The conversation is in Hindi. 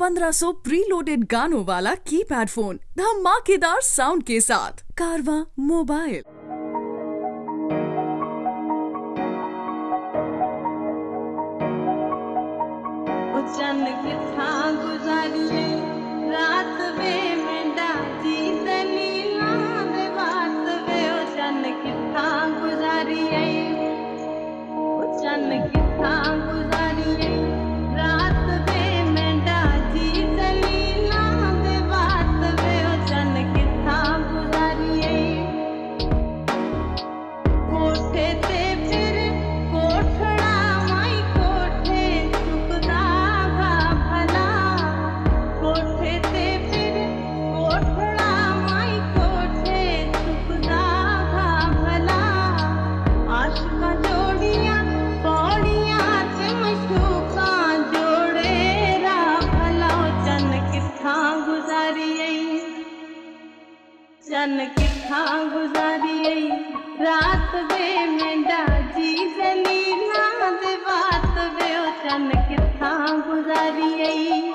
1500 प्रीलोडेड गानों वाला कीपैड फोन धमाकेदार साउंड के साथ कारवां मोबाइल। चन किथा गुजारी रात वे में डाली दलीला में बात वे ओ चन किथा गुजारी ओ चन किथा गुजारी रात वे में डाली दलीला में बात वे ओ चन किथा गुजारी कोठे ते फिर कोठे चन किथा गुजारी आई रात वे में डाजी जली ना दे बात वे ओ चन किथा गुजारी आई।